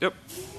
Yep.